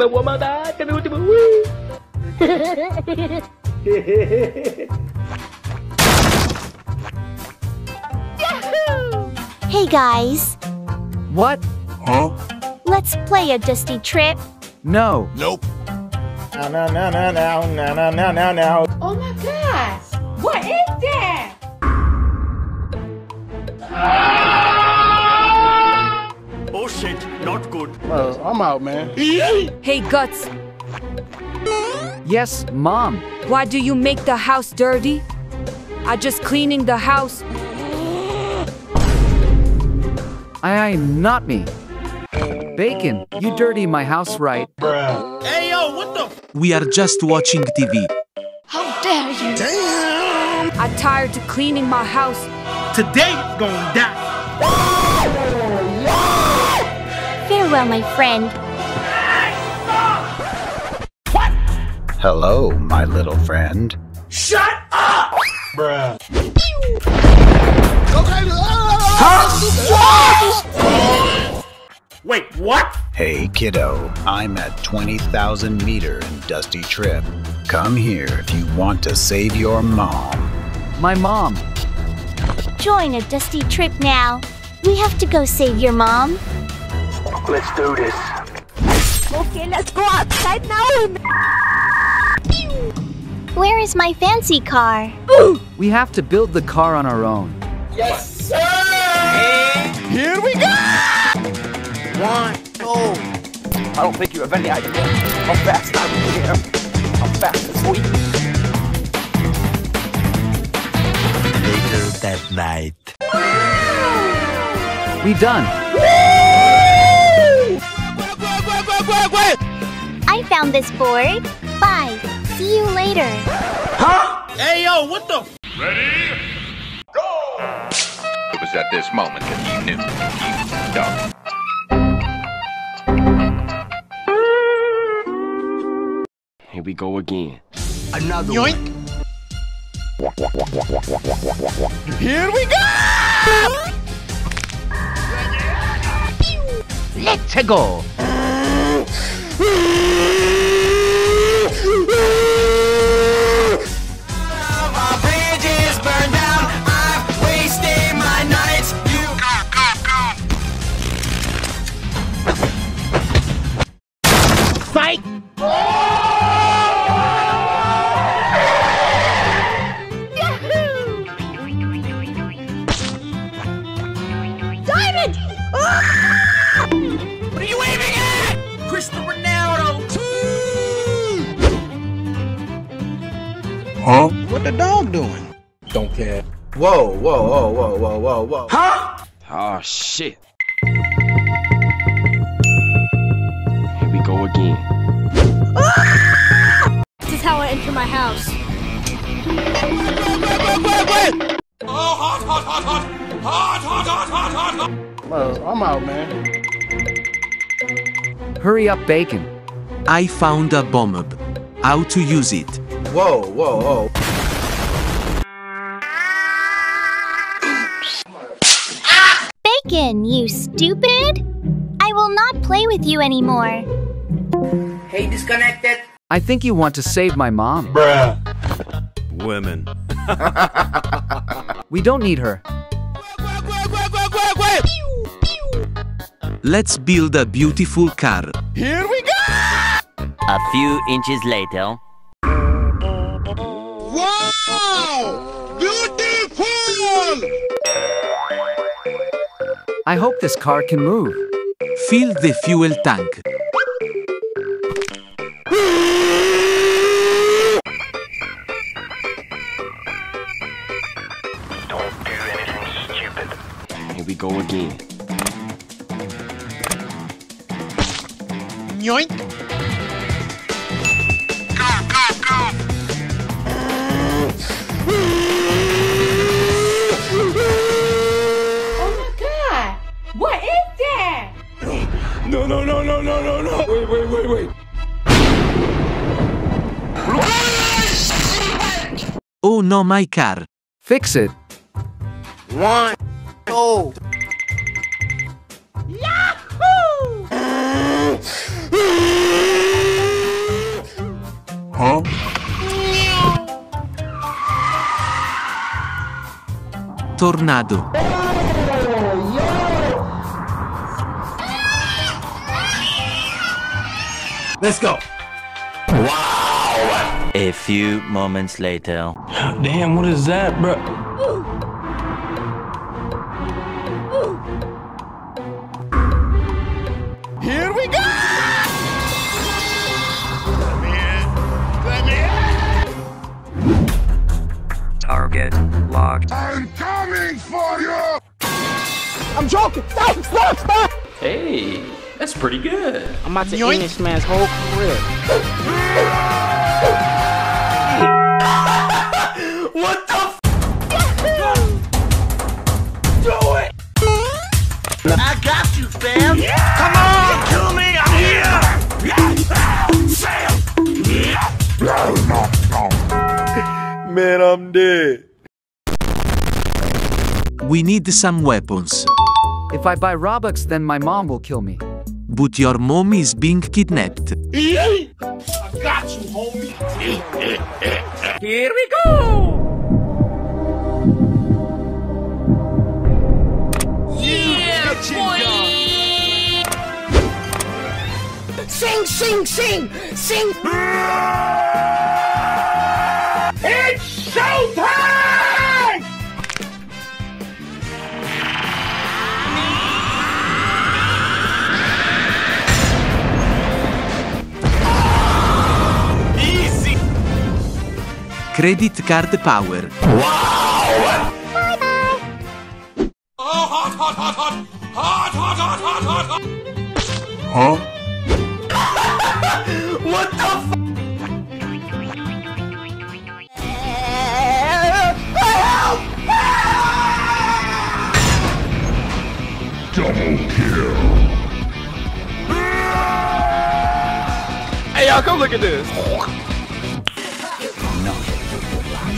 Me voy a matar, que mi último. Hey guys. What? Huh? Let's play a dusty trip. No. Nope. No, no, no, no, no, no, no, no, no, no. Oh my gosh. What is that? Oh shit, not good. Well, I'm out, man. Hey, Guts. Yes, Mom. Why do you make the house dirty? I'm just cleaning the house. Not me. Bacon, you dirty my house right. Bruh. Hey yo, what the f? We are just watching TV. How dare you? Damn! I'm tired of cleaning my house. Today it's gonna die. Farewell, my friend. What? Hello, my little friend. Shut up! Bruh. Huh? Wait, what? Hey, kiddo, I'm at 20,000 meter in Dusty Trip. Come here if you want to save your mom. My mom. Join a Dusty Trip now. We have to go save your mom. Let's do this. Okay, let's go outside now. Where is my fancy car? We have to build the car on our own. Yes, sir! Here we go! One, two. I don't think you have any idea how fast I'm here. I'm fast as we. Later that night. We done. Woo! Wait. I found this board. Bye. See you later. Huh? Hey, yo, what the? Ready? It was at this moment that he knew he was done. Here we go again. Another yoink. One. Here we go! Let's go! Huh? What the dog doing? Don't care. Whoa, whoa, whoa, whoa, whoa, whoa, whoa. Huh? Oh, shit. Here we go again. Ah! This is how I enter my house. Wait. Oh, hot, hot, hot, hot. Hot, hot, hot, hot, hot, hot. Well, I'm out, man. Hurry up, Bacon. I found a bomb. How to use it. Whoa, whoa, whoa. Ah! Bacon, you stupid! I will not play with you anymore. Hey, disconnected. I think you want to save my mom. Bruh. Women. We don't need her. Let's build a beautiful car. Here we go! A few inches later. Wow! Beautiful! I hope this car can move. Fill the fuel tank. Don't do anything stupid. Here we go again. Yoink! No. Wait. Oh no, my car. Fix it. One. Oh. Yahoo! tornado. Let's go. Wow. A few moments later. Damn, what is that, bro? Here we go. Target locked. I'm coming for you! I'm joking! Stop! Stop! Stop! Hey, that's pretty good. I'm about to end this man's whole career. What the f? Do it! I got you, fam! Yeah. Come on! Kill me! I'm here! Sam! Man, I'm dead. We need some weapons. If I buy Robux, then my mom will kill me. But your mom is being kidnapped. I got you, homie. Here we go. Yeah, boy. Sing, sing, sing, sing. It's showtime. Credit card power. Wow! Bye bye. Oh, hot, hot, hot, hot, hot, hot, hot, hot, hot, hot. Huh? What the f? Help! Help! Double kill. Hey, y'all, come look at this.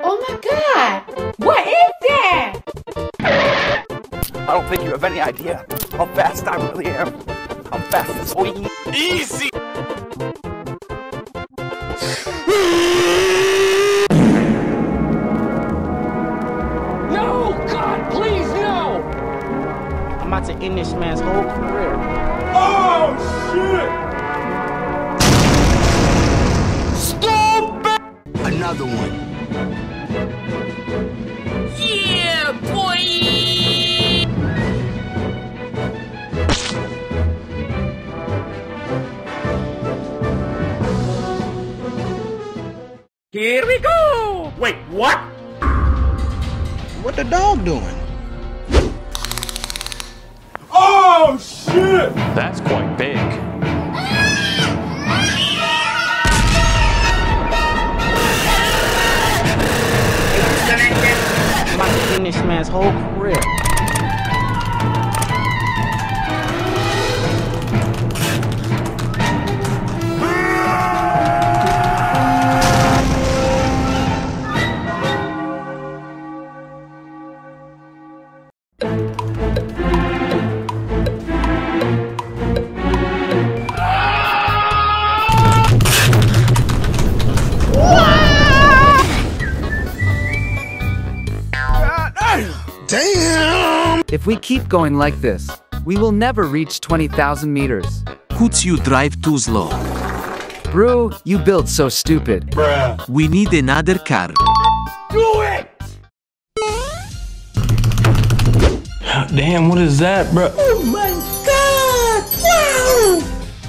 Oh my god! What is that? I don't think you have any idea how fast I really am. How fast this way. Easy! No! God, please, no! I'm about to end this man's whole career. Oh, shit! Another one. Yeah, boy! Here we go! Wait, what? What the dog doing? Oh, shit! That's quite big. I'm about to end this man's whole career. If we keep going like this, we will never reach 20,000 meters. Could you drive too slow? Bro, you built so stupid. Bruh. We need another car. Do it! Damn, what is that, bro? Oh my god! Wow!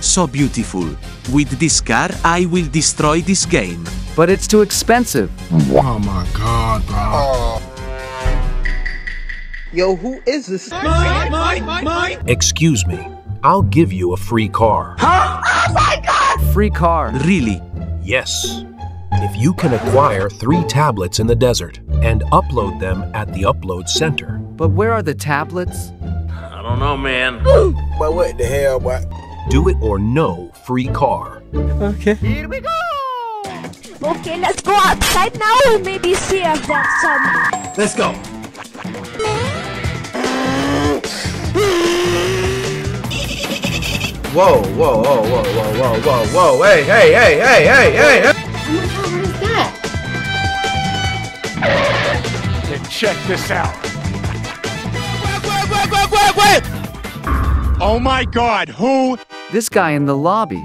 So beautiful. With this car, I will destroy this game. But it's too expensive. Oh my god, bro. Oh. Yo, who is this? Mine. Excuse me, I'll give you a free car. Huh? Oh my god! Free car. Really? Yes. If you can acquire 3 tablets in the desert and upload them at the upload center. But where are the tablets? I don't know, man. But what the hell, what? Do it or no free car. Okay. Here we go! Okay, let's go outside now and maybe see if there's some. Let's go. Whoa, whoa, whoa, whoa, whoa, whoa, whoa, whoa. Hey, hey, hey, hey, hey, hey, hey. What is that? Then check this out. Wait, wait, wait, wait, wait, wait. Oh my God, who? This guy in the lobby.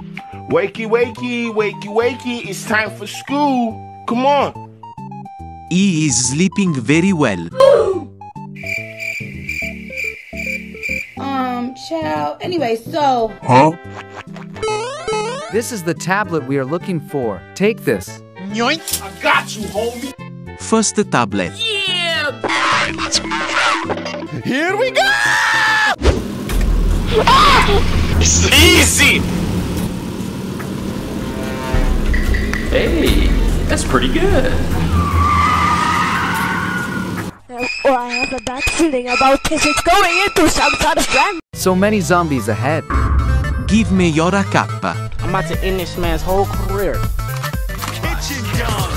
Wakey, wakey, wakey, wakey, it's time for school. Come on. He is sleeping very well. Chill. Anyway, so... Huh? This is the tablet we are looking for. Take this. Yoink. I got you, homie. First the tablet. Yeah! All right, let's move out. Here we go! Ah! It's easy! Hey, that's pretty good. Oh, I have a bad feeling about this. It's going into some sort of rant. So many zombies ahead. Give me your kappa. I'm about to end this man's whole career. Kitchen gun.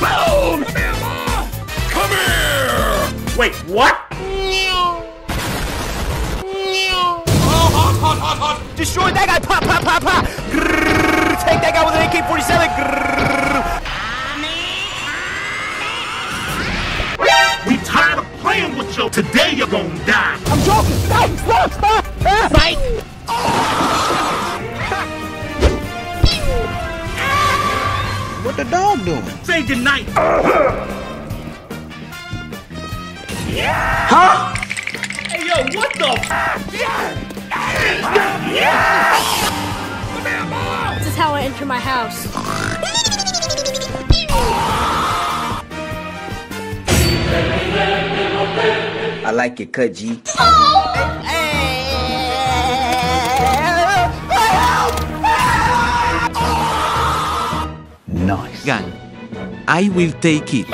Boom! Come here! Wait, what? Hot, hot, hot. Destroy that guy! Pop, pop, pop, pop! Grrr, take that guy with an AK-47! We tired of playing with you. Today you're gonna die. I'm joking. Stop! Stop! Stop! Fight! What the dog doing? Say goodnight. Yeah. Huh? Hey yo, what the? Yeah. Yeah! This is how I enter my house. I like it, cut G. Nice. Gun. I will take it.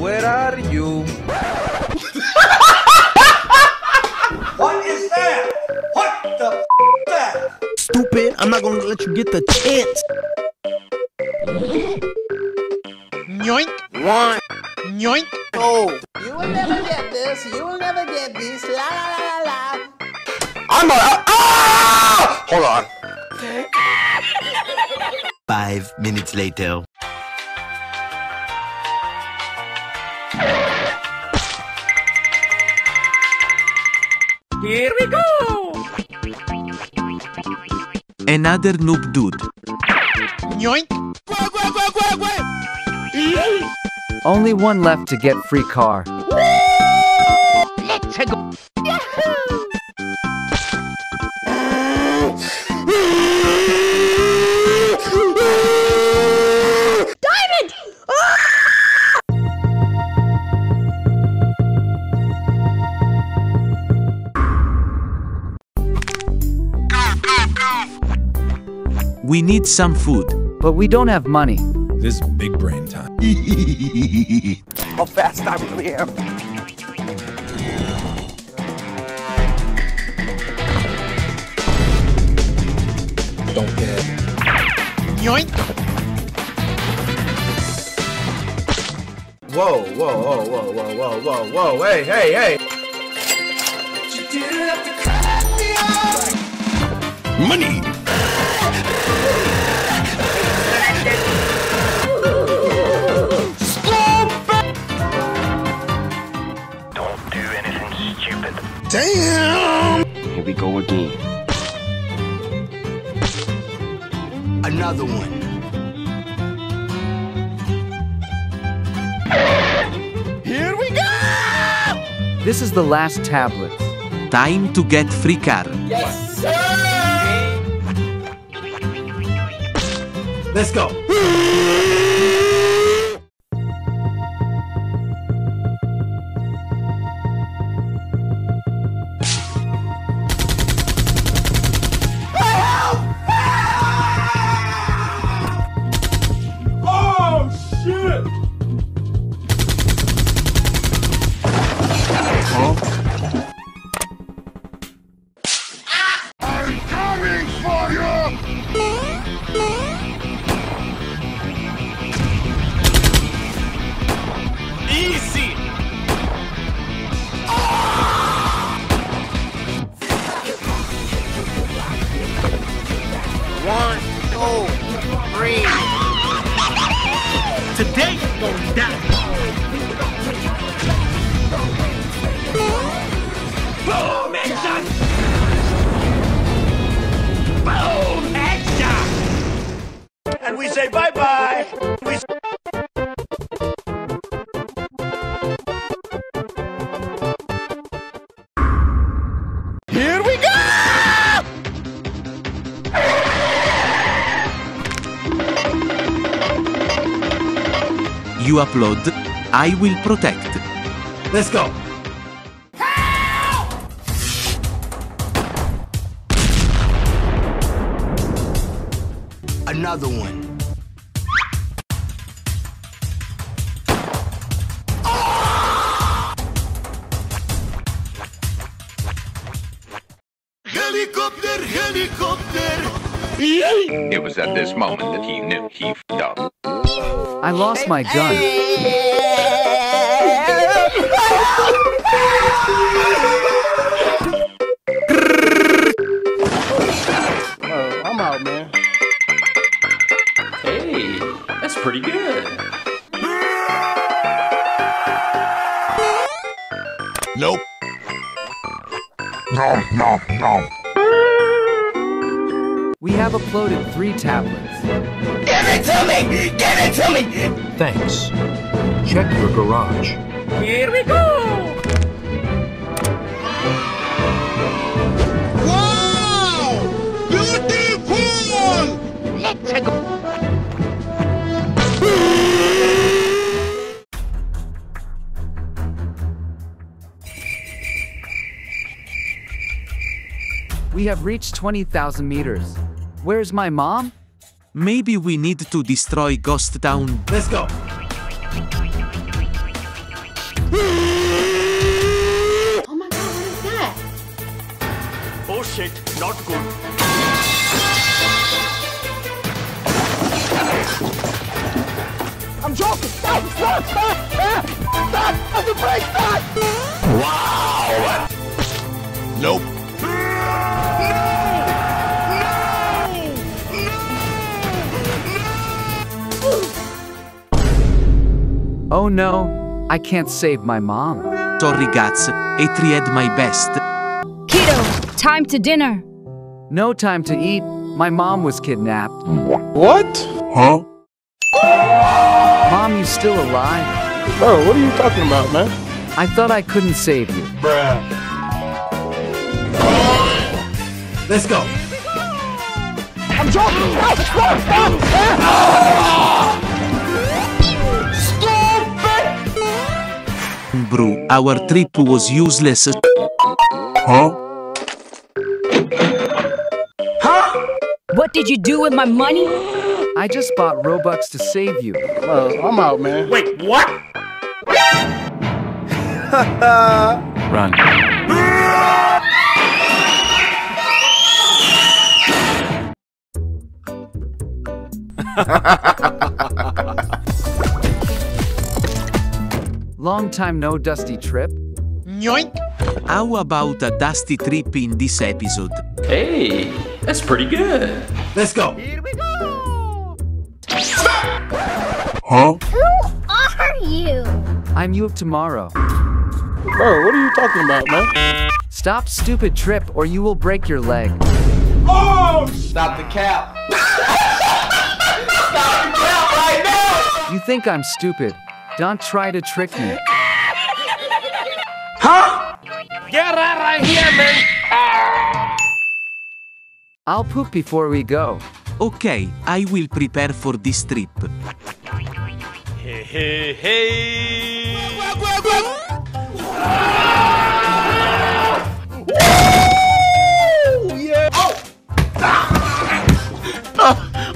Where are you? What is that? What the f that? Stupid, I'm not gonna let you get the chance. Yoink. One. Yoink. Oh. You will never get this, you will never get this, la la la la. I'm gonna, ah! Hold on. 5 minutes later. Here we go! Another noob dude. Yoink! Wait, wait, wait, wait, wait. Only one left to get free car. Let's go! We need some food. But we don't have money. This is big brain time. How fast I really am. Don't get it. Yoink! Whoa, whoa, whoa, whoa, whoa, whoa, whoa, whoa, hey, hey, hey! You didn't have to cut me off! Money! Damn! Here we go again. Another one. Here we go! This is the last tablet. Time to get free car. Yes, sir! Let's go. you upload, I will protect. Let's go! Help! Another one. Helicopter, helicopter! Yay! It was at this moment that he knew he f***ed up. I lost my gun. Oh, I'm out, man. Hey, that's pretty good. Nope. No, no, no. We have uploaded 3 tablets. Give it to me! Give it to me! Thanks. Check your garage. Here we go! Wow! Beautiful! Let's go! We have reached 20,000 meters. Where's my mom? Maybe we need to destroy Ghost Town. Let's go! Oh my god, what is that? Oh shit, not good. I'm joking! Stop! Stop! Stop! Stop! Stop the break! Stop! Wow! Nope. Oh no, I can't save my mom. Sorry guys, I tried my best. Kiddo, time to dinner. No time to eat, my mom was kidnapped. What? Huh? Mom, you still alive? Bro, what are you talking about, man? I thought I couldn't save you. Bruh. Let's go. I'm joking! Stop! Stop! Stop! Stop! Bro, our trip was useless. Huh? Huh? What did you do with my money? I just bought Robux to save you. I'm out, man. Wait, what? Run. Long time no dusty trip. Yoink! How about a dusty trip in this episode? Hey, that's pretty good. Let's go! Here we go! Stop! Huh? Who are you? I'm you of tomorrow. Bro, what are you talking about, man? Stop stupid trip or you will break your leg. Oh! Stop the cap! Stop the cap right now! You think I'm stupid? Don't try to trick me. Huh? Get out right here, man! I'll poop before we go. Okay, I will prepare for this trip. Hey, hey, hey!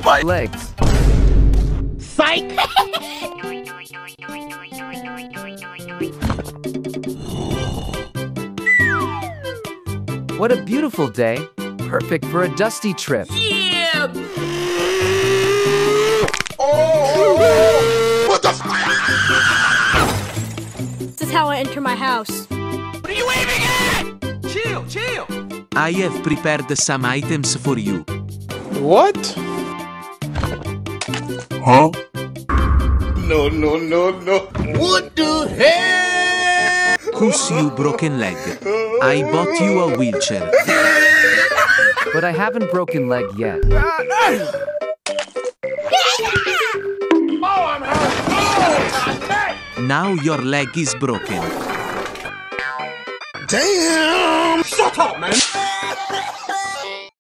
My legs. Psych! What a beautiful day. Perfect for a dusty trip. Yeah. Oh. What the f- This is how I enter my house. What are you waving at? Chill, chill. I have prepared some items for you. What? Huh? No, no, no, no. What the hell? Who's you broken leg? I bought you a wheelchair. But I haven't broken leg yet. Now your leg is broken. Damn! Shut up, man!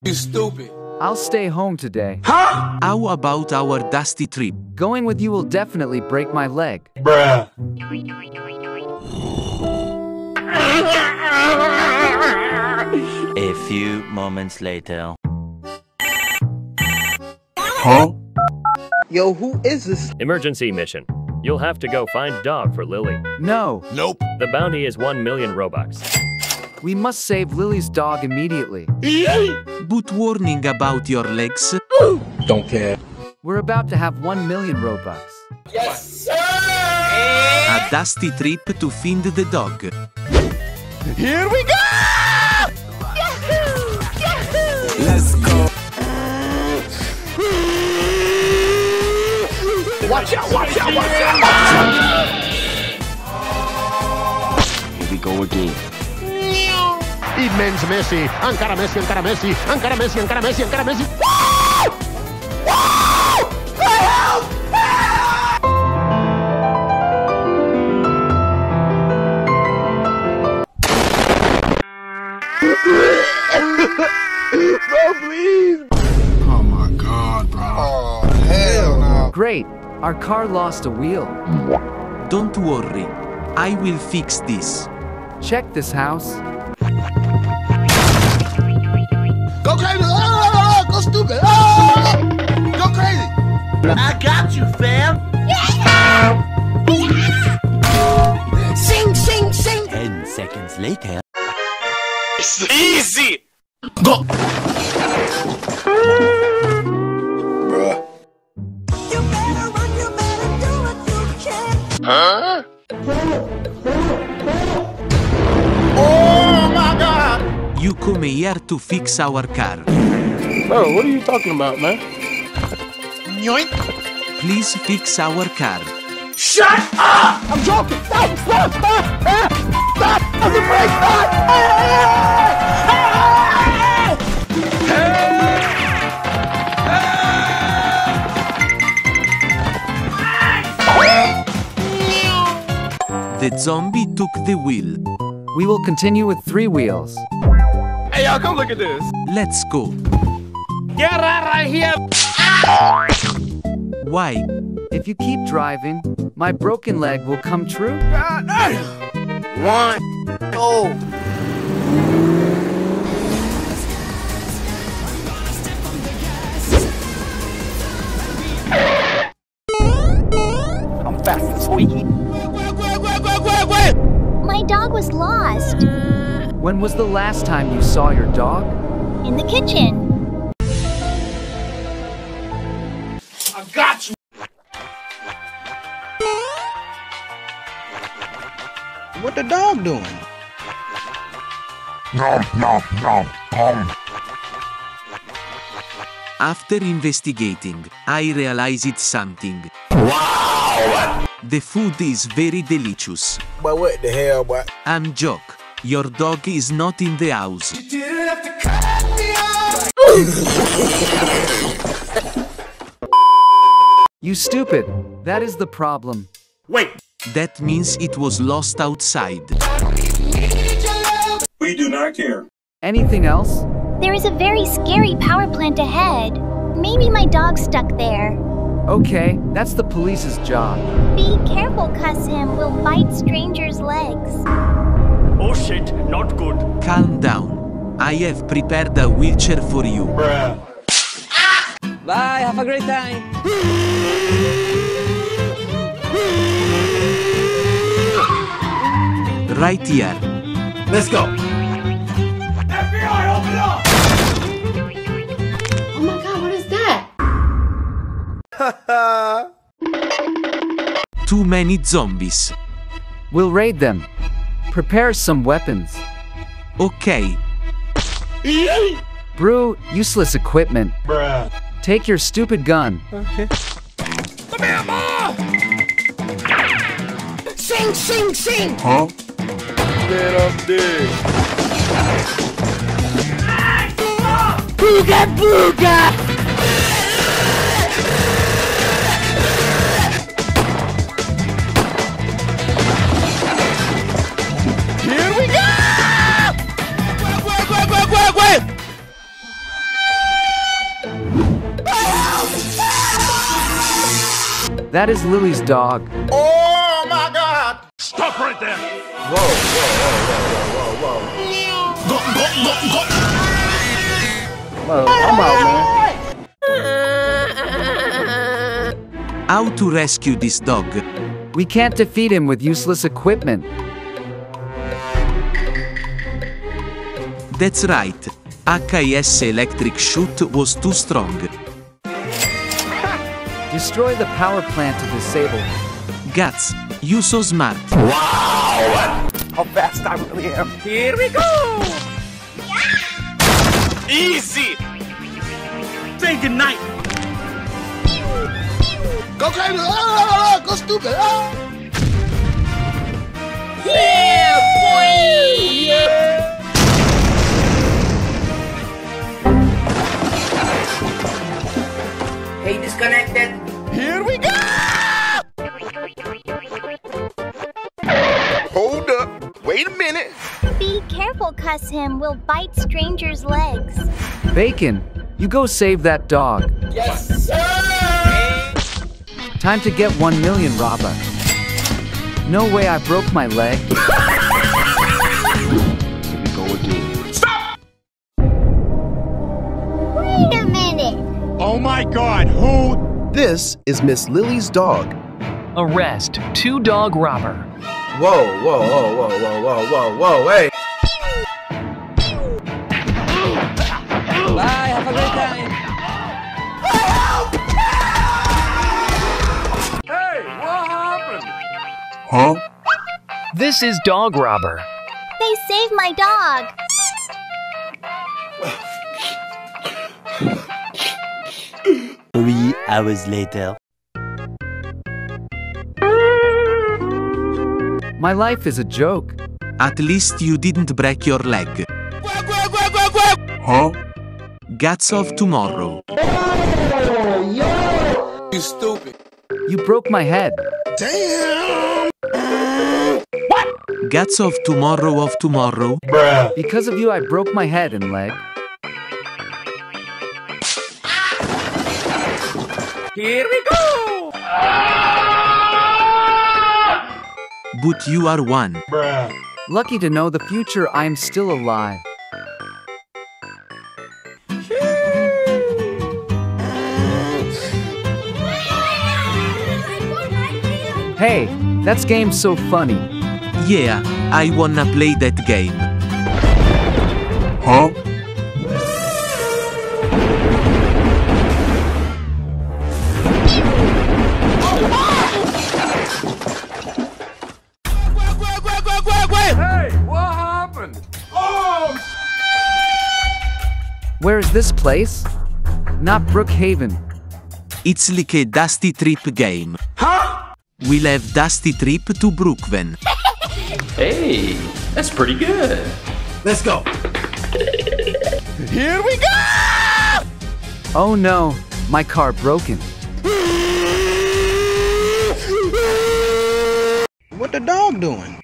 You stupid. I'll stay home today. Huh? How about our dusty trip? Going with you will definitely break my leg. Bruh. A few moments later. Huh? Yo, who is this? Emergency mission. You'll have to go find dog for Lily. No. Nope. The bounty is 1,000,000 Robux. We must save Lily's dog immediately. But warning about your legs. Ooh. Don't care. We're about to have 1,000,000 Robux. Yes, sir! A dusty trip to find the dog. Here we go! Yahoo! Yahoo! Let's go. Watch out, watch out, watch out! Here we go again. Immense Messi, ancora Messi, ancora Messi, ancora Messi, ancora Messi, ancora Messi. Woo! Woo! Help! Help! Bro, please. Oh my God, bro. Oh hell no. Great, our car lost a wheel. Don't worry, I will fix this. Check this house. Go crazy! Oh, go stupid! Oh, go crazy! I got you, fam! Yeah. Yeah. Sing, sing, sing! 10 seconds later... It's easy! Go! Bruh. You better run, you better do what you can! Huh? Oh my God! You come here to fix our car. Bro, what are you talking about, man? Yoink. Please fix our car. Shut up! I'm joking! Stop! Stop! Stop! Stop! I'm the brake! Stop! The zombie took the wheel. We will continue with 3 wheels. Hey y'all, come look at this. Let's go. Get out right here. Ah! Why? If you keep driving, my broken leg will come true. One. Oh. I'm fast and squeaky. My dog was lost. When was the last time you saw your dog? In the kitchen. I got you! What the dog doing? Nom, nom, nom, nom. After investigating, I realized something. Wow! The food is very delicious. But what the hell, boy? I'm joking. Your dog is not in the house. You didn't have to cut me off. You stupid. That is the problem. Wait. That means it was lost outside. We do not care. Anything else? There is a very scary power plant ahead. Maybe my dog's stuck there. Okay, that's the police's job. Be careful, cuz him will bite strangers' legs. Oh shit, not good. Calm down. I have prepared a wheelchair for you. Bruh. Ah! Bye, have a great time. Right here. Let's go. FBI, open up! Oh my God, what is that? Haha. Too many zombies. We'll raid them. Prepare some weapons. Okay. Brew, useless equipment. Bruh. Take your stupid gun. Okay. Sing, sing, sing! Huh? Get up there. Booga, booga! That is Lily's dog. Oh my God! Stop right there! Whoa, whoa, whoa, whoa, whoa, whoa, whoa. Go. Whoa, I'm out, man. How to rescue this dog? We can't defeat him with useless equipment. That's right. HIS electric shoot was too strong. Destroy the power plant to disable him. Guts, you so smart. Wow! How fast I really am. Here we go! Yeah. Easy! Say goodnight! Go crazy! Go stupid! Yeah, boy! Yeah. Hey, disconnected. Here we go! Hold up. Wait a minute. Be careful, cuss him. We'll bite strangers' legs. Bacon, you go save that dog. Yes, sir! Time to get 1 million Robux. No way, I broke my leg. Here we go again. Stop! Wait a minute. Oh my God, who? This is Miss Lily's dog. Arrest two-dog robber. Whoa, whoa, whoa, whoa, whoa, whoa, whoa, whoa, hey! Bye, have a good time. Help! Hey, what happened? Huh? This is dog robber. They saved my dog. 3 hours later. My life is a joke. At least you didn't break your leg. Huh? Guts of tomorrow. You stupid. You broke my head. Damn! What? Guts of tomorrow of tomorrow. Bruh. Because of you, I broke my head and leg. Here we go! But you are one. Bruh. Lucky to know the future I am still alive. Hey, that game's so funny. Yeah, I wanna play that game. Huh? Where is this place? Not Brookhaven. It's like a Dusty Trip game. Huh? We'll have Dusty Trip to Brookhaven. Hey, that's pretty good. Let's go. Here we go! Oh no, my car broken. What the dog doing?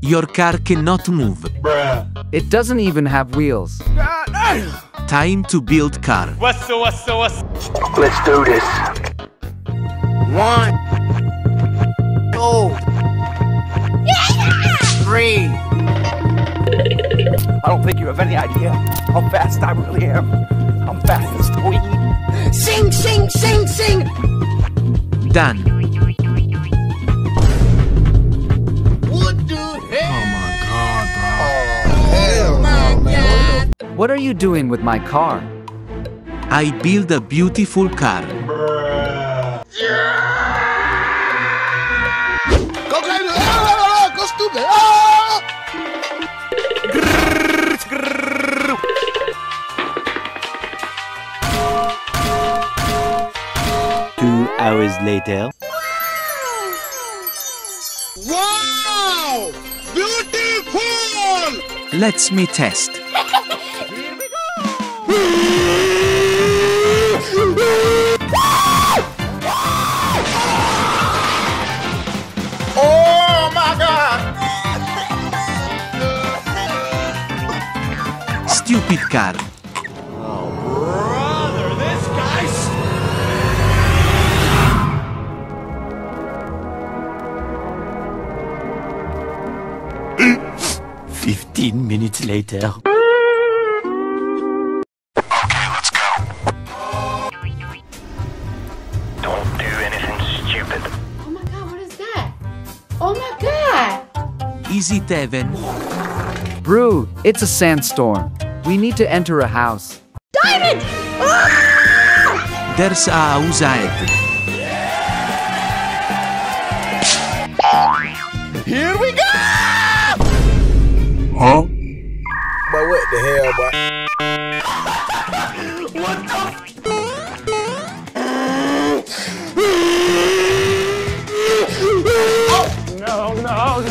Your car cannot move. Bruh. It doesn't even have wheels. Time to build car. What's? Let's do this. One. Two. Three. I don't think you have any idea how fast I really am. I'm fast as the wind. Sing, sing, sing, sing. Done. What the hell? What are you doing with my car? I build a beautiful car. Yeah! Go crazy! Go stupid! Oh! 2 hours later. Wow! Beautiful! Let's me test. Oh my God! Stupid car. Oh brother, this guy's. 15 minutes later. Okay, let's go. Don't do anything stupid. Oh my god, what is that? Oh my god! Easy, Devin. Brew, it's a sandstorm. We need to enter a house. Diamond! Ah! There's a house ahead. Here we go! Huh? But what the hell, boy? What the oh, no. Watch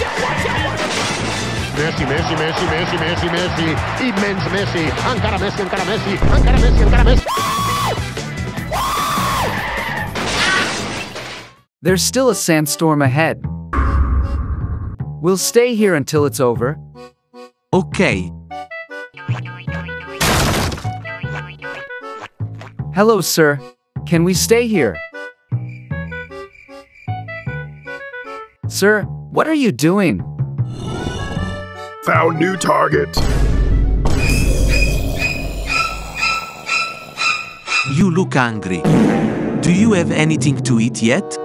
out, Messi, Messi. Immense Messi. Ankara Messi, Ankara Messi. There's still a sandstorm ahead. We'll stay here until it's over. Okay. Hello, sir. Can we stay here? Sir, what are you doing? Found new target. You look angry. Do you have anything to eat yet?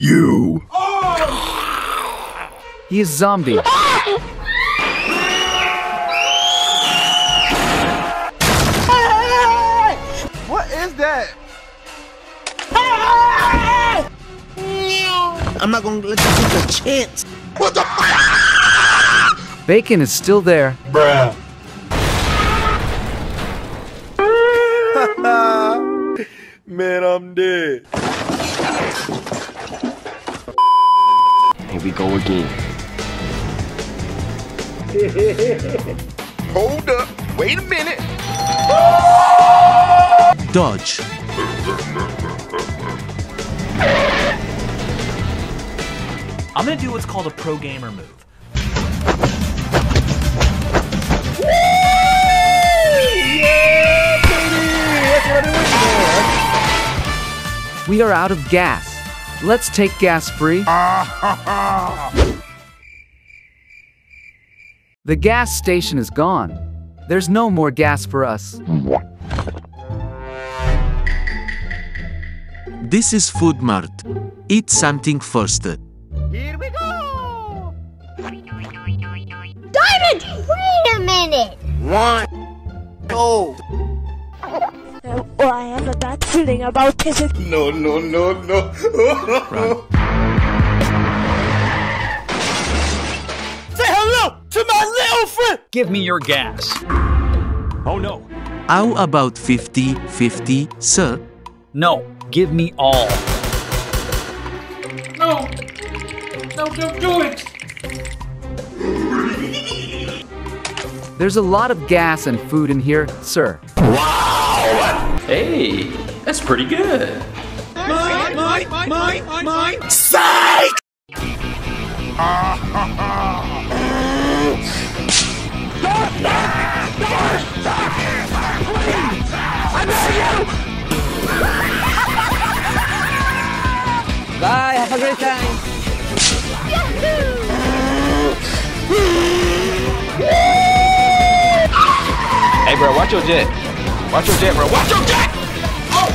You! Oh. He is zombie. What is that? I'm not gonna let you get a chance. What the fuck? Bacon is still there. Bruh. Man, I'm dead. Here we go again. Hold up. Wait a minute. Dodge. I'm going to do what's called a pro gamer move. Woo! Yeah, baby! That's what it was for. We are out of gas. Let's take gas free. The gas station is gone. There's no more gas for us. This is Food Mart. Eat something first. Here we go! Diamond! Wait a minute! One. Oh. Oh, I have a bad feeling about this. No. Say hello to my little friend! Give me your gas. Oh, no. How about 50-50, sir? No, give me all. No. No, don't do it. There's a lot of gas and food in here, sir. Hey, that's pretty good. Mine. Psych! Bye, have a great time. Hey, bro, watch your jet. Watch your jet, bro. Watch your jet! Oh!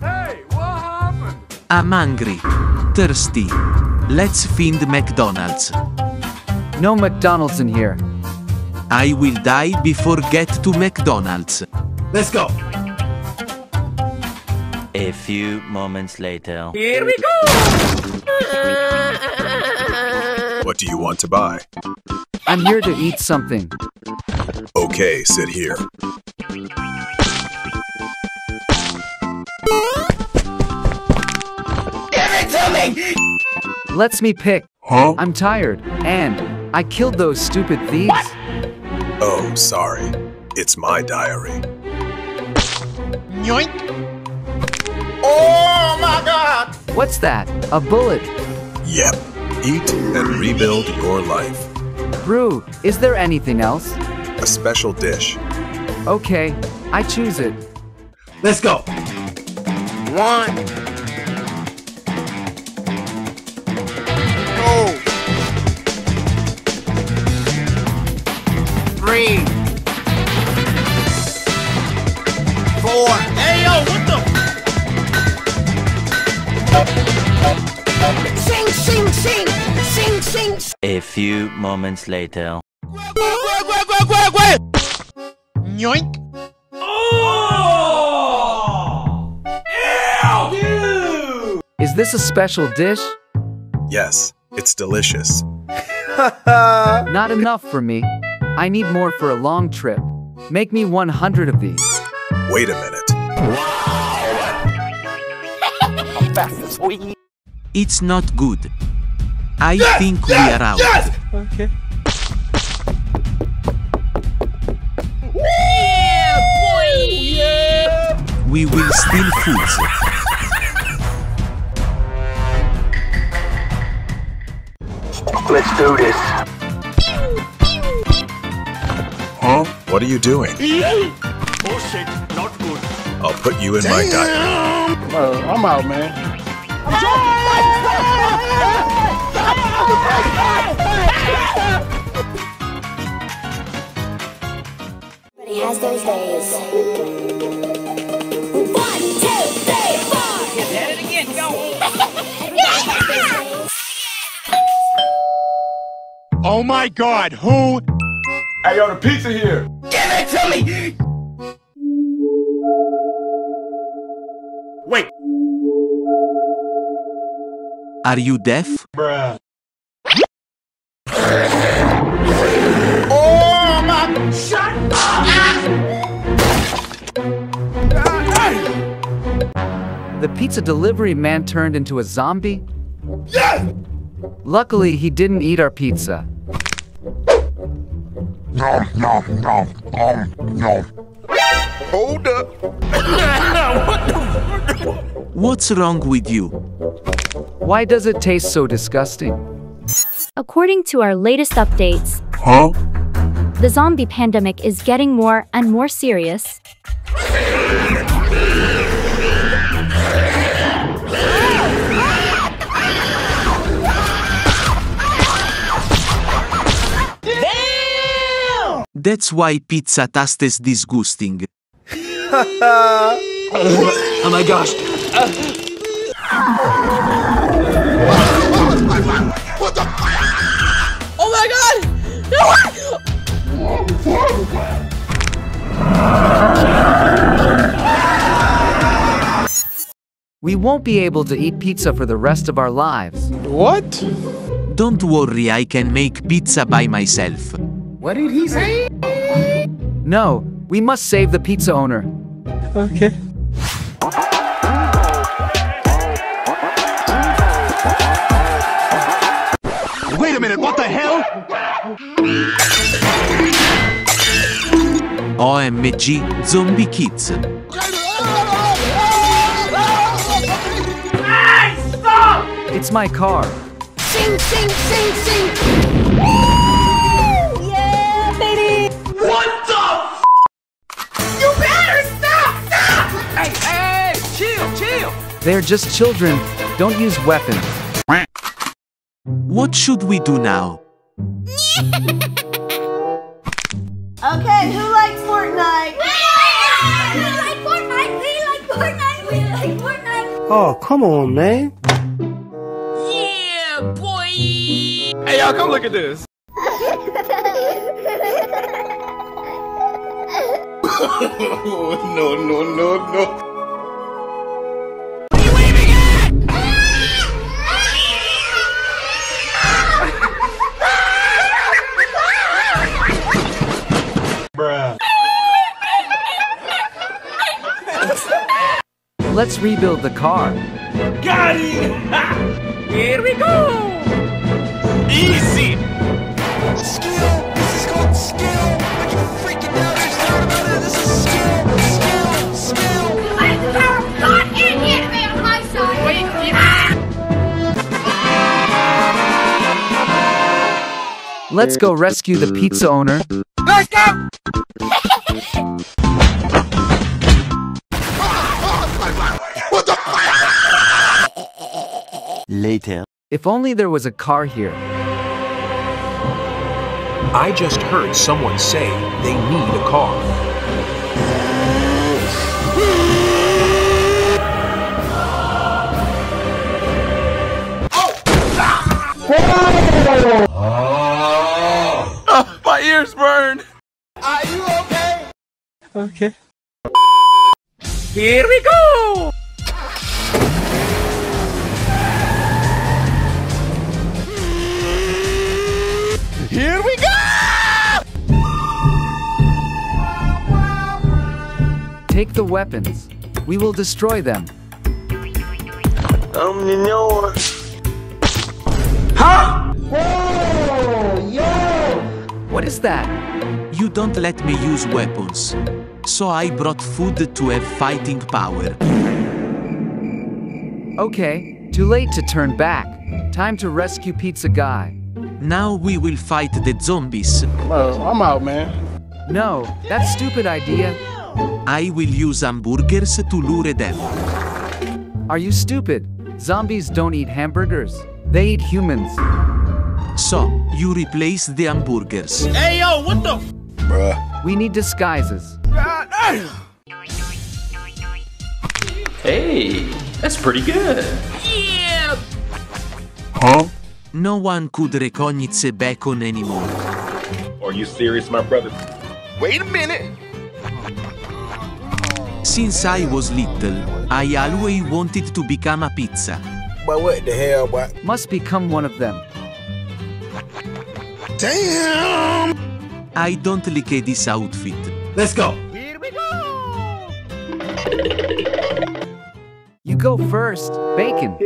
Hey, what happened? I'm hungry, thirsty. Let's find McDonald's. No McDonald's in here. I will die before get to McDonald's. Let's go. A few moments later. Here we go! What do you want to buy? I'm here to eat something. Okay, sit here. Give it to me! Let's me pick. Huh? I'm tired, and I killed those stupid thieves. What? Oh, sorry. It's my diary. Yoink! Oh my god! What's that? A bullet? Yep. Eat and rebuild your life. Brew, is there anything else? A special dish. Okay, I choose it. Let's go. One, two, three, four. Hey yo, what the? Sing, sing, sing, sing, sing, sing. A few moments later. Wait. Yoink. Is this a special dish? Yes, it's delicious. Not enough for me. I need more for a long trip. Make me 100 of these. Wait a minute. It's not good. I think we are out. Yes! Okay. Yeah, boy! Yeah. We will steal foods. Let's do this. Huh? What are you doing? Oh shit, not good. I'll put you in my diet. I'm out, man. Everybody has those days. 1, 2, 3, 4. Get at it again, go. Oh my god, who? Hey, yo, the pizza here! Give it to me! Wait. Are you deaf? Bruh. Oh my... Shut up! The pizza delivery man turned into a zombie? Yes! Luckily, he didn't eat our pizza. No. Hold up. What's wrong with you? Why does it taste so disgusting? According to our latest updates, the zombie pandemic is getting more and more serious. That's why pizza tastes disgusting. Oh my gosh. What the? Oh my god! We won't be able to eat pizza for the rest of our lives. What? Don't worry, I can make pizza by myself. What did he say? No, we must save the pizza owner. Okay. Wait a minute, what the hell? OMG, zombie kids. Hey, stop! It's my car. Sing, sing, sing, sing! What the f? You better stop! Stop! Hey, hey, chill! They're just children. Don't use weapons. What should we do now? Okay, who likes Fortnite? We like Fortnite! We like Fortnite! We like Fortnite! Oh, come on, man. Yeah, boy! Hey, y'all, come look at this. No. What are you waving at? Bruh. Let's rebuild the car. Got it! Ha! Here we go! Easy! Skill! This is called skill! But you freaking out! This is skill. Got an enemy on my side. Wait. Let's go rescue the pizza owner. Let's go! Later. If only there was a car here. I just heard someone say they need a car. Oh, my ears burn. Are you okay? Okay. Here we go. Here we go! Take the weapons. We will destroy them. Huh? Whoa, yo! What is that? You don't let me use weapons. So I brought food to have fighting power. Okay, too late to turn back. Time to rescue Pizza Guy. Now we will fight the zombies. I'm out, man. No, that's a stupid idea. I will use hamburgers to lure them. Are you stupid? Zombies don't eat hamburgers. They eat humans. So, you replace the hamburgers. Hey, yo, what the f? Bruh. We need disguises. Hey, that's pretty good. Yeah. Huh? No one could recognize Bacon anymore. Are you serious, my brother? Wait a minute! Since I was little, I always wanted to become a pizza. But what the hell, boy? Must become one of them. Damn! I don't like this outfit. Let's go! Here we go! You go first, Bacon.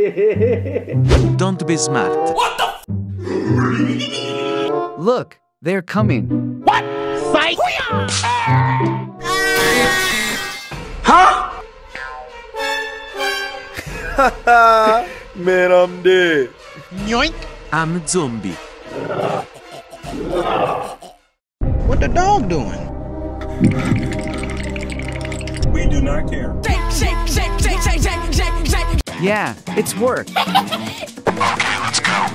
Don't be smart. What? Look, they're coming. What? Psych! Huh? Man, I'm dead. Yoink! I'm a zombie. What the dog doing? We do not care. Shake, shake, shake, shake, shake, shake, shake. Yeah, it's work. Okay, let's go.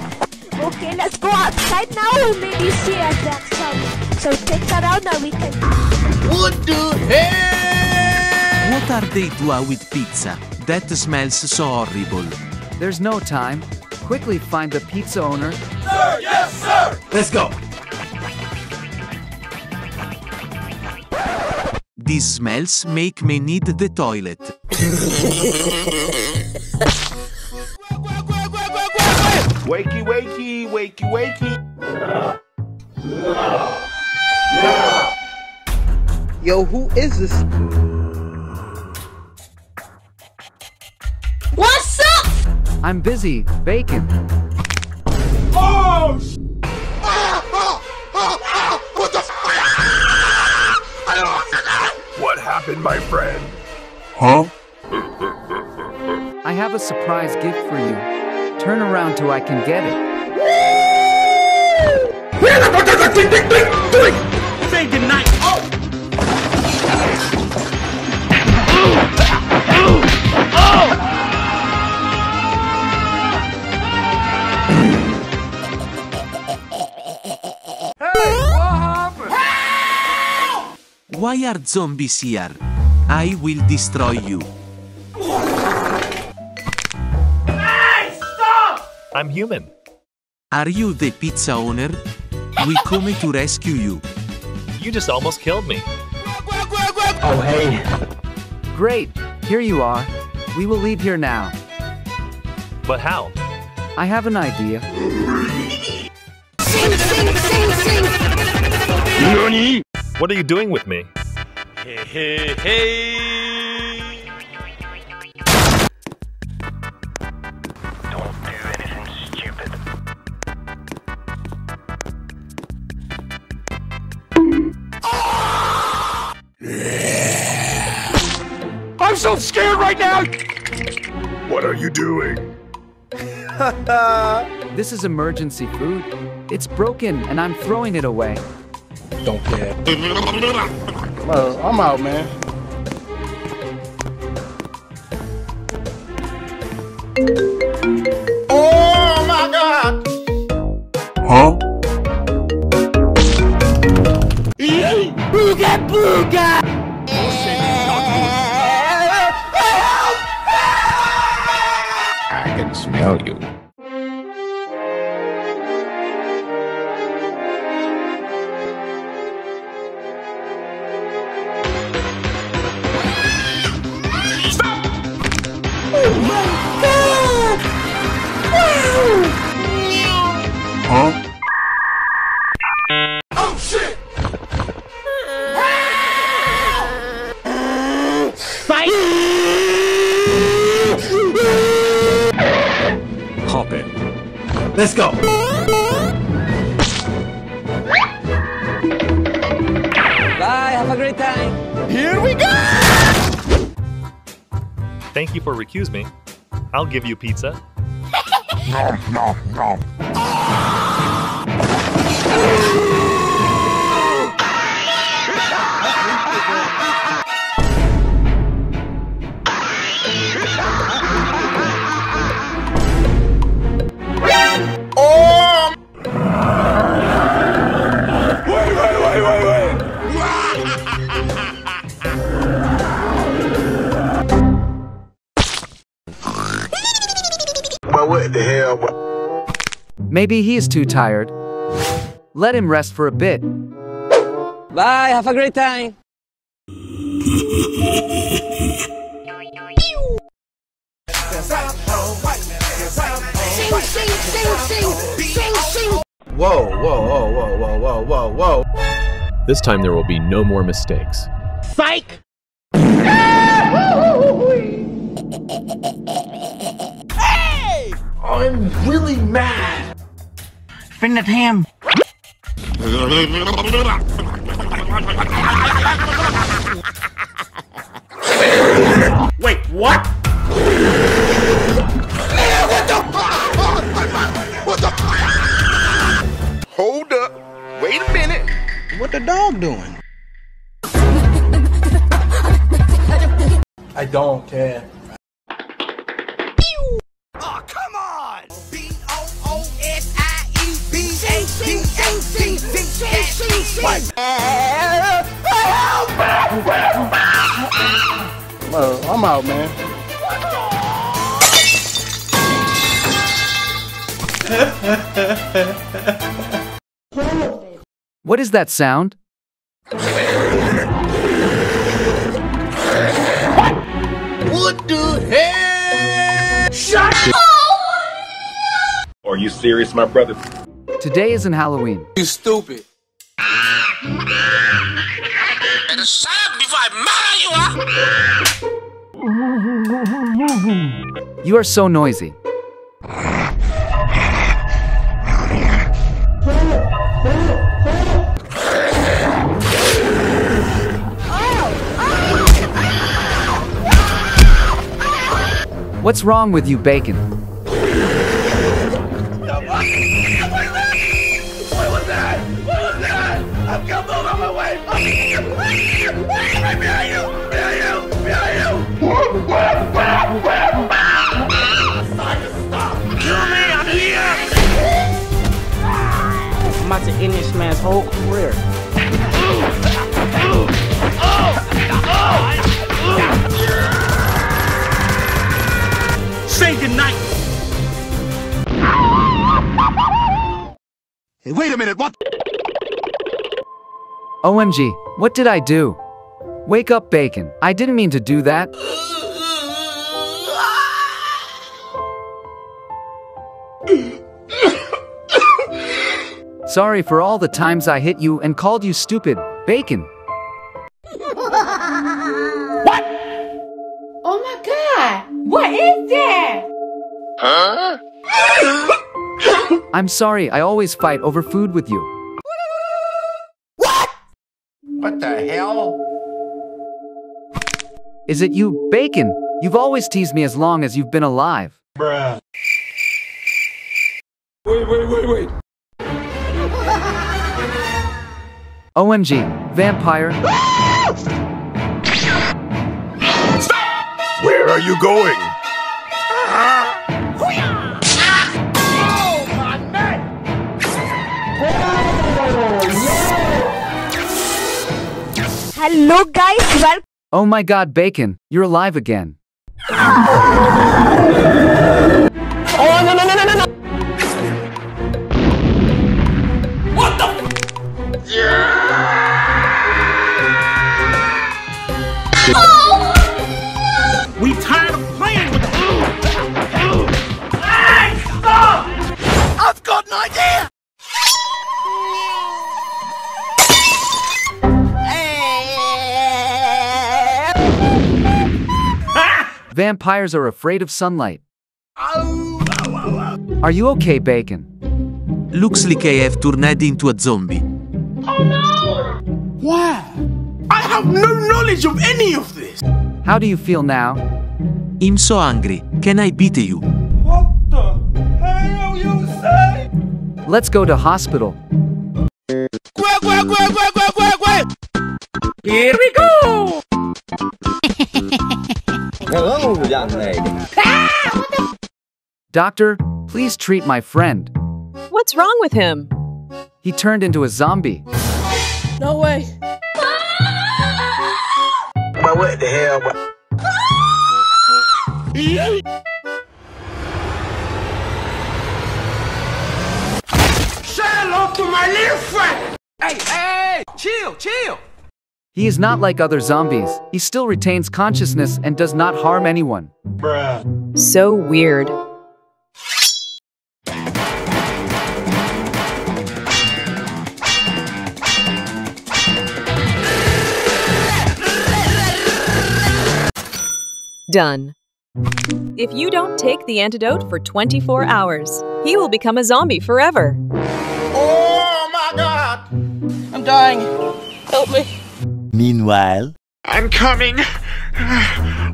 Okay, let's go outside now. Maybe she has that sound. So take her out now we can. What the hell? What are they doing with pizza? That smells so horrible. There's no time. Quickly find the pizza owner. Sir, yes, sir! Let's go. These smells make me need the toilet. Wakey, wakey, wakey, wakey. Yo, who is this? What's up? I'm busy, Bacon. Oh! What the f? What happened, my friend? Huh? I have a surprise gift for you. Turn around till I can get it. Say goodnight. Oh! Hey, what happened? Why are zombies here? I will destroy you. I'm human. Are you the pizza owner? We come to rescue you. You just almost killed me. Oh, hey. Great. Here you are. We will leave here now. But how? I have an idea. Sing, sing, sing, sing. Nani? What are you doing with me? Hey, hey, hey. I'm so scared right now! What are you doing? This is emergency food. It's broken and I'm throwing it away. Don't care. Well, I'm out, man. Oh my God! Huh? Booga booga! I can smell you. Let's go! Bye, have a great time! Here we go! Thank you for recusing me. I'll give you pizza. Nom, nom, nom. Maybe he is too tired. Let him rest for a bit. Bye, have a great time. Whoa, whoa, whoa, whoa, whoa, whoa, whoa, whoa. This time there will be no more mistakes. Psych! Hey! I'm really mad. Find at him. Wait, what? What the? Hold up. Wait a minute. What the dog doing? I don't care. Oh, come on. Well, I'm out, man. What is that sound? What the hell? Shut up! Are you serious, my brother? Today isn't Halloween. You stupid. You are so noisy. What's wrong with you, Bacon? I'm about to end this man's whole career. Say goodnight. Hey, wait a minute, what? OMG, what did I do? Wake up, Bacon. I didn't mean to do that. Sorry for all the times I hit you and called you stupid, Bacon. What? Oh my God! What is that? Huh? I'm sorry, I always fight over food with you. What? What the hell? Is it you, Bacon? You've always teased me as long as you've been alive. Bruh. Wait. OMG, vampire. Stop! Where are you going? Oh, my neck! Hello, guys. Welcome. Oh my God, Bacon, you're alive again. Oh no. What the f? Yeah! Oh! We tired of playing with you! Hey! Stop! I've got an idea! Vampires are afraid of sunlight. Are you okay, Bacon? Looks like I have turned into a zombie. Oh no! Wow! I have no knowledge of any of this! How do you feel now? I'm so angry. Can I beat you? What the hell you say? Let's go to hospital. Here we go! Hello, young lady. Doctor, please treat my friend. What's wrong with him? He turned into a zombie. No way. But what the hell? Say hello to my little friend! Hey! Chill! He is not like other zombies. He still retains consciousness and does not harm anyone. Bruh. So weird. Done. If you don't take the antidote for 24 hours, he will become a zombie forever. Oh my God! I'm dying. Help me. Meanwhile, I'm coming.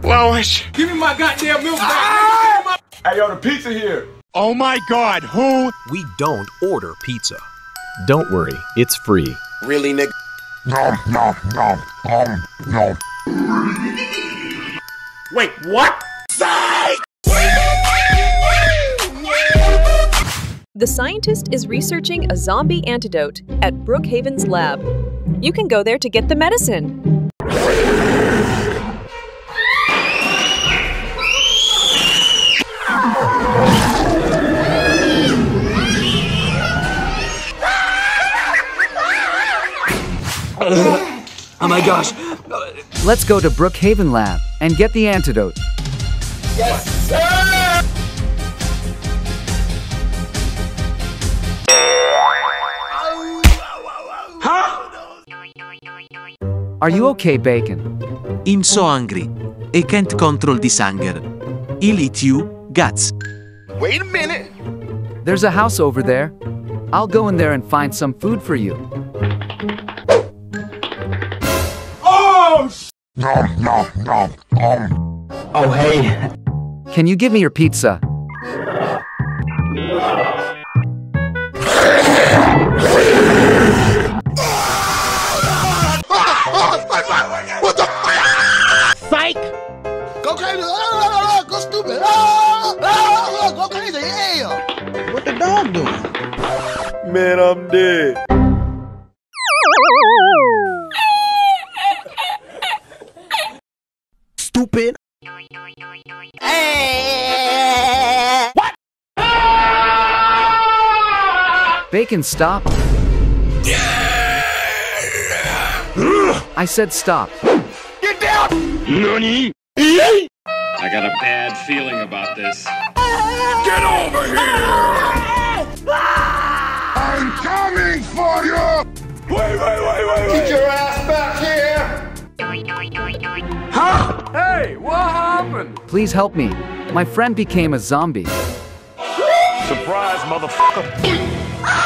Lois, give me my goddamn milk bag. Hey, yo, the pizza here. Oh my God, who? We don't order pizza. Don't worry, it's free. Really, nigga? No. Wait, what? Psych! The scientist is researching a zombie antidote at Brookhaven's lab. You can go there to get the medicine. Oh my gosh. Let's go to Brookhaven Lab and get the antidote. Yes, sir! Are you okay, Bacon? I'm so angry. I can't control this anger. I'll eat you, guts. Wait a minute. There's a house over there. I'll go in there and find some food for you. Oh! Oh, hey. Can you give me your pizza? What the dog doing? Man, I'm dead. Stupid. What? Bacon, stop. I said stop. Get down! Nani? I got a bad feeling about this. Get over here! I'm coming for you! Wait! Get your ass back here! Huh? Hey, what happened? Please help me. My friend became a zombie. Surprise, motherfucker! Oh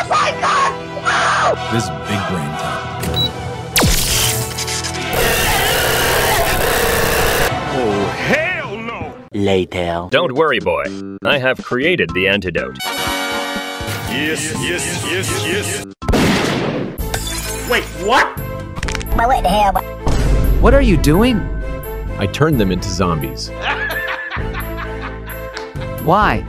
my God! Oh! This is big brain time. Oh, hey! Later. Don't worry, boy. I have created the antidote. Yes. Wait, what? What the hell? What are you doing? I turned them into zombies. Why?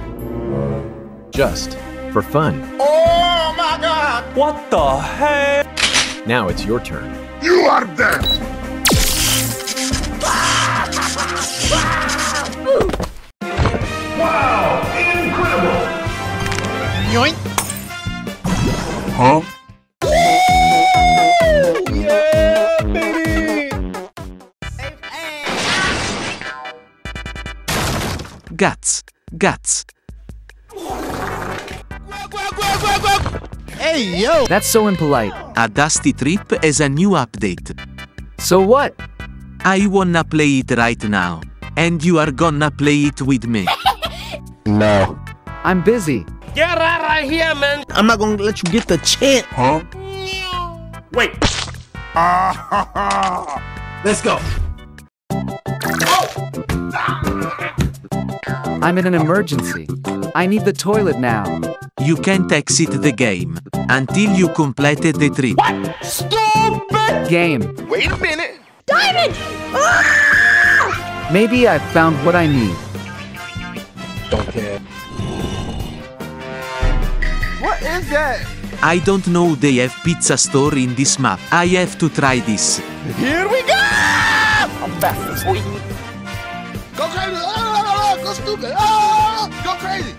Just for fun. Oh my god! What the hell? Now it's your turn. You are dead! Wow! Incredible! Yoink! Huh? Guts. Hey, yo! That's so impolite. A Dusty Trip is a new update. So what? I wanna play it right now. And you are gonna play it with me. No. I'm busy. Get out right here, man! I'm not gonna let you get the chance. Huh? Wait. Let's go. I'm in an emergency. I need the toilet now. You can't exit the game until you completed the trip. What? Stupid! Game. Wait a minute. Diamond! Ah! Maybe I've found what I need. Don't care. What is that? I don't know they have pizza store in this map. I have to try this. Here we go! I'm fast. Go crazy! Go stupid! Go crazy!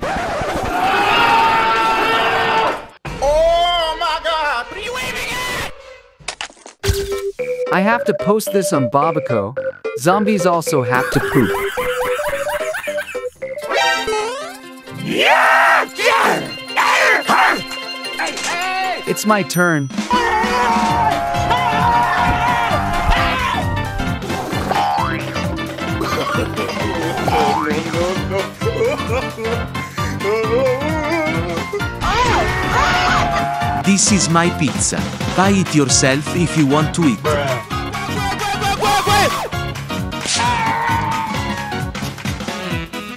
Oh my god! What are you waving at? I have to post this on Boboco. Zombies also have to poop. Yeah! It's my turn. This is my pizza. Buy it yourself if you want to eat.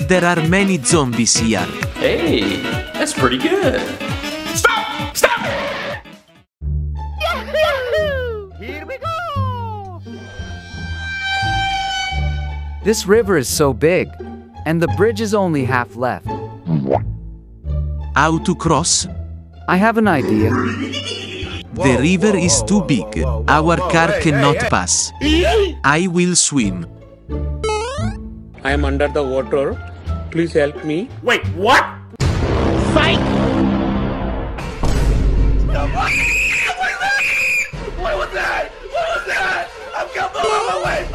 There are many zombies here. Hey, that's pretty good. Stop! Stop! Here we go! This river is so big. And the bridge is only half left. How to cross? I have an idea. The river is too big. Our car cannot pass. I will swim. I am under the water. Please help me. Wait, what? Fight! What was that? What was that? I'm coming on my way!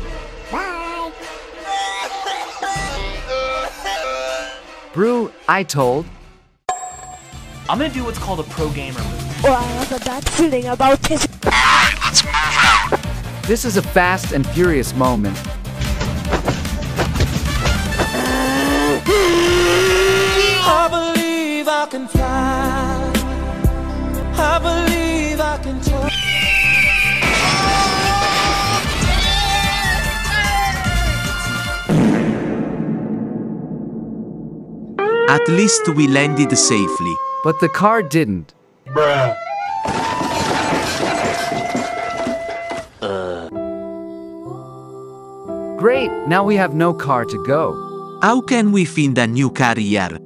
Brew, I told. I'm gonna do what's called a pro gamer move. Well, I have a bad feeling about this. Let's move out. This is a fast and furious moment. I believe I can fly. I believe I can fly. At least we landed safely. But the car didn't. Bruh. Great, now we have no car to go. How can we find a new car here?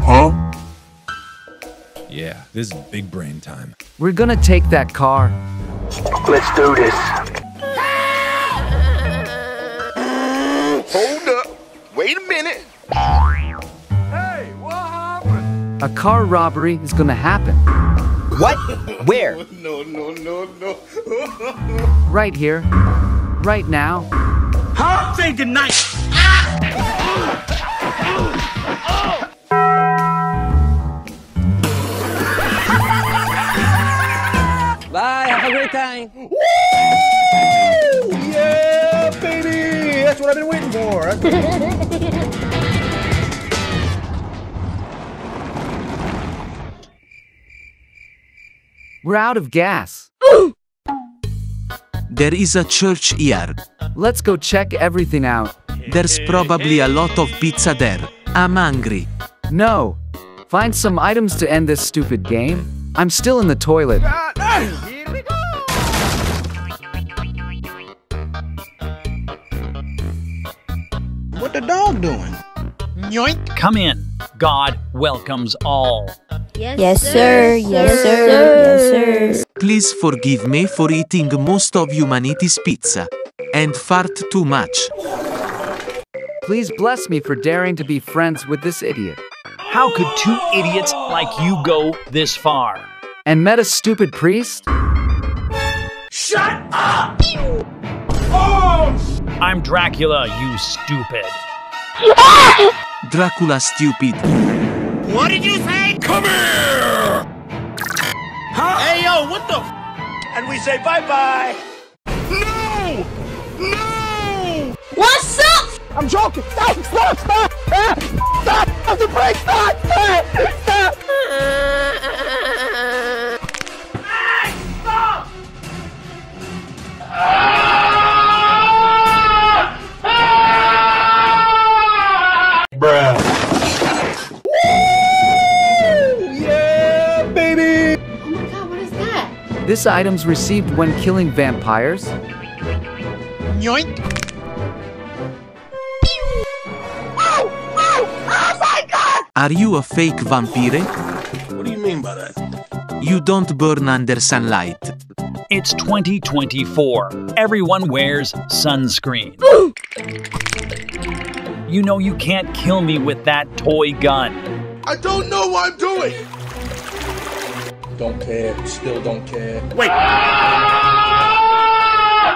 Huh? Yeah, this is big brain time. We're gonna take that car. Let's do this. Hold up. Wait a minute. Hey, what happened? A car robbery is gonna happen. What? Where? No. Right here. Right now. Huh? Say goodnight. Bye, have a great time. Woo! Yeah, baby! That's what I've been waiting for. We're out of gas. Ooh! There is a church here. Let's go check everything out. There's probably a lot of pizza there. I'm angry. No. Find some items to end this stupid game. I'm still in the toilet. Here we go. What the dog doing? Yoink. Come in. God welcomes all. Yes, sir. Yes, sir. Yes, sir. Yes, sir. Please forgive me for eating most of humanity's pizza and fart too much. Please bless me for daring to be friends with this idiot. How could two idiots like you go this far? And met a stupid priest? Shut up! Oh! I'm Dracula, you stupid. Dracula stupid. What did you say? Come here! Huh? Hey yo, what the f? And we say bye-bye. No! No! What's up? I'm joking! Stop! Stop! Stop! Stop! Stop the break! Stop! Stop! Hey! Stop! Bruh. Woo! Yeah, baby! Oh my god, what is that? This item's received when killing vampires. Yoink! Are you a fake vampire? What do you mean by that? You don't burn under sunlight. It's 2024. Everyone wears sunscreen. Ooh. You know you can't kill me with that toy gun. I don't know what I'm doing. Don't care. Still don't care. Wait.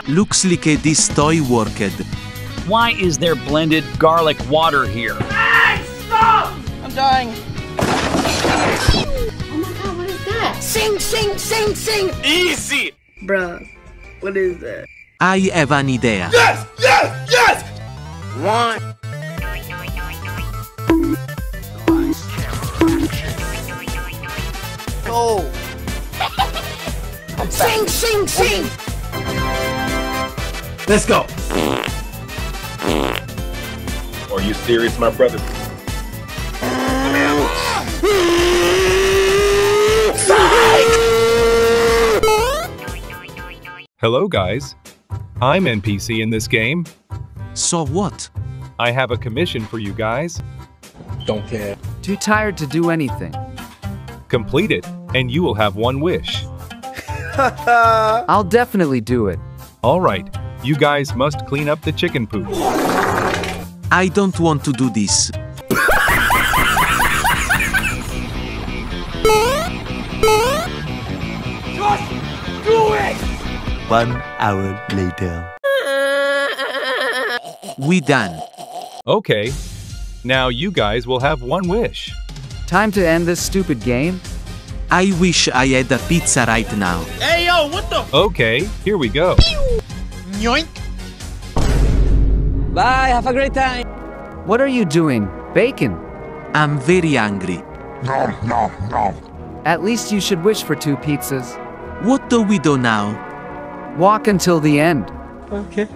Looks like this toy worked. Why is there blended garlic water here? Hey, stop! Dying. Oh my god, what is that? Sing, sing, sing, sing! Easy! Bruh, what is that? I have an idea. Yes! Yes! Yes! One. No! Sing, sing, sing! Let's go! Are you serious, my brother? Hello guys, I'm NPC in this game. So what? I have a commission for you guys. Don't care. Too tired to do anything. Complete it, and you will have one wish. I'll definitely do it. Alright, you guys must clean up the chicken poop. I don't want to do this. Just do it! 1 hour later. We done. Okay. Now you guys will have one wish. Time to end this stupid game? I wish I had a pizza right now. Hey yo, what the? Okay, here we go. Yoink. Bye, have a great time. What are you doing? Bacon. I'm very angry. No, no, no. At least you should wish for 2 pizzas. What do we do now? Walk until the end. Okay.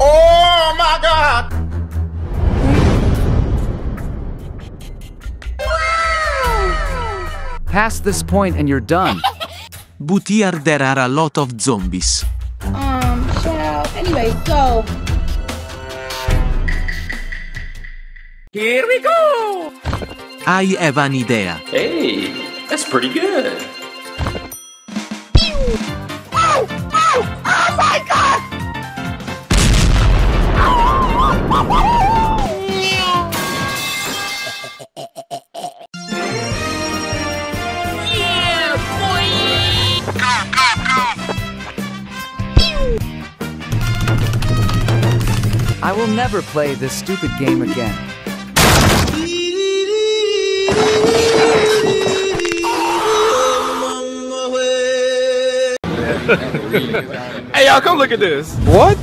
Oh my god! Wow! Past this point and you're done. But here there are a lot of zombies. Anyway, go. Here we go! I have an idea. Hey, that's pretty good. Oh, oh, oh my god! Yeah, boy! Go, go, go! I will never play this stupid game again. Hey y'all, come look at this. What?